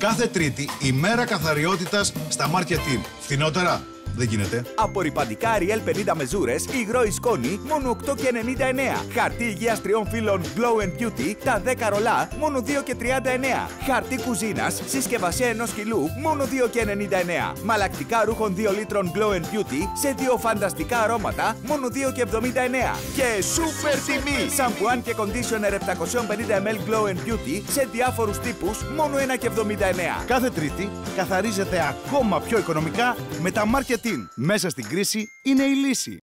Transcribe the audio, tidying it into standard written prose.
Κάθε Τρίτη, ημέρα καθαριότητας στα Market In. Φθηνότερα δεν γίνεται. Απορρυπαντικά Ariel 50 μεζούρες, υγρό ή σκόνη, μόνο 8,99. Χαρτί υγείας 3 φύλων Glow and Beauty, τα 10 ρολά, μόνο 2,39. Χαρτί κουζίνας, συσκευασία 1 κιλού, μόνο 2,99. Μαλακτικά ρούχων 2 λίτρων Glow and Beauty, σε 2 φανταστικά αρώματα, μόνο 2,79. Και σούπερ τιμή! Σαμπουάν και κοντίσιονερ 750 ml Glow and Beauty, σε διάφορους τύπους, μόνο 1,79. Κάθε Τρίτη, καθαρίζεται ακόμα πιο οικονομικά με τα Market In. Μέσα στην κρίση είναι η λύση.